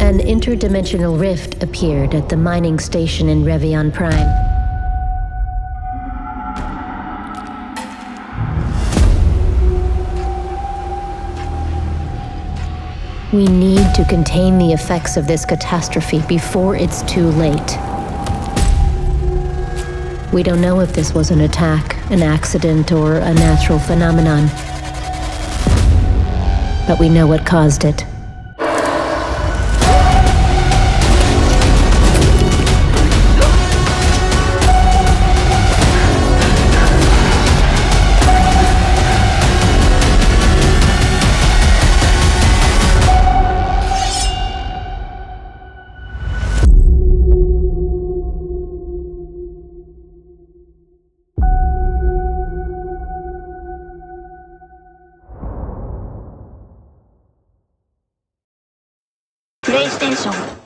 An interdimensional rift appeared at the mining station in Revion Prime. We need to contain the effects of this catastrophe before it's too late. We don't know if this was an attack, an accident, or a natural phenomenon. But we know what caused it. PlayStation.